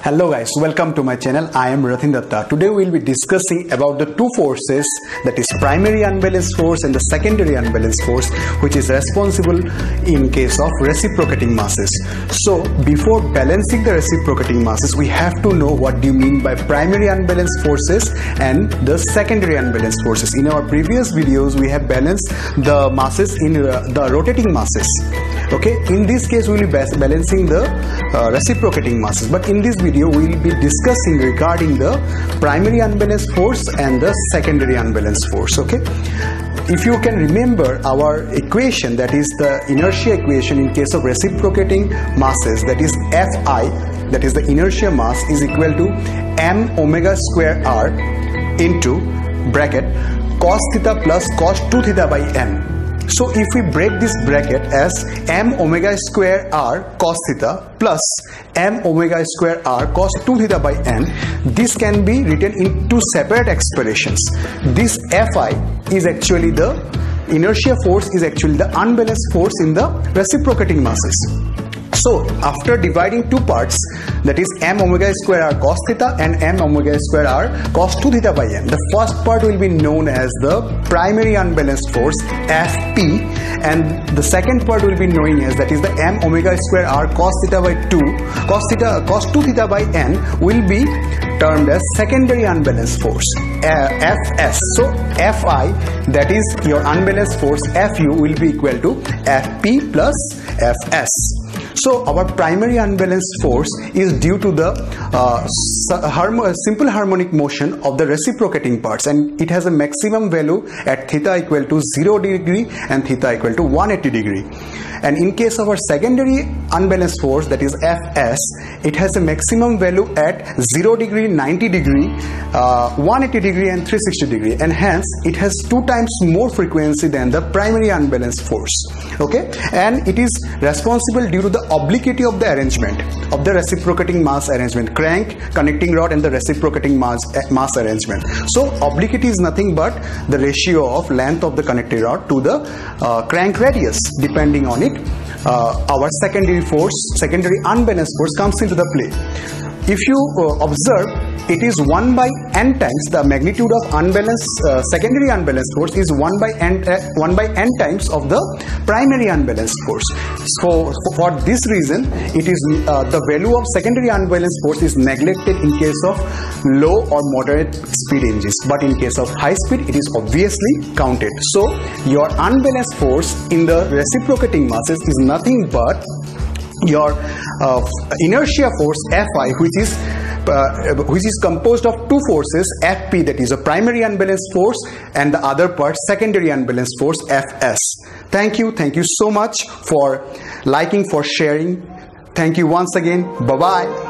Hello guys, welcome to my channel. I am Rathin Dutta. Today we will be discussing about the two forces, that is primary unbalanced force and the secondary unbalanced force, which is responsible in case of reciprocating masses. So before balancing the reciprocating masses, we have to know what do you mean by primary unbalanced forces and the secondary unbalanced forces. In our previous videos we have balanced the masses in the rotating masses. Okay, in this case we will be balancing the reciprocating masses, but in this video we will be discussing regarding the primary unbalanced force and the secondary unbalanced force. Okay, if you can remember our equation, that is the inertia equation in case of reciprocating masses, that is Fi, that is the inertia mass, is equal to m omega square r into bracket cos theta plus cos 2 theta by m. So if we break this bracket as m omega square r cos theta plus m omega square r cos 2 theta by n, this can be written in two separate expressions. This Fi is actually the inertia force, is actually the unbalanced force in the reciprocating masses. So after dividing two parts, that is m omega square r cos theta and m omega square r cos 2 theta by n, the first part will be known as the primary unbalanced force Fp, and the second part will be known as, that is the m omega square r cos theta by 2 cos 2 theta by n, will be termed as secondary unbalanced force Fs. So Fi, that is your unbalanced force Fu, will be equal to Fp plus Fs. So our primary unbalanced force is due to the simple harmonic motion of the reciprocating parts, and it has a maximum value at theta equal to 0 degree and theta equal to 180 degree. And in case of our secondary unbalanced force, that is Fs, it has a maximum value at 0 degree, 90 degree, 180 degree and 360 degree, and hence it has 2 times more frequency than the primary unbalanced force. Okay, and it is responsible due to the obliquity of the arrangement of the reciprocating mass arrangement, crank, connecting rod and the reciprocating mass arrangement. So obliquity is nothing but the ratio of length of the connecting rod to the crank radius. Depending on it, our secondary unbalanced force comes into the play. If you observe, it is 1 by n times the magnitude of unbalanced secondary unbalanced force is 1 by n times of the primary unbalanced force. So for this reason, it is the value of secondary unbalanced force is neglected in case of low or moderate speed engines, but in case of high speed it is obviously counted. So your unbalanced force in the reciprocating masses is nothing but your inertia force Fi, which is composed of two forces, Fp, that is a primary unbalanced force, and the other part secondary unbalanced force Fs. Thank you so much for liking, for sharing. Thank you once again. Bye bye.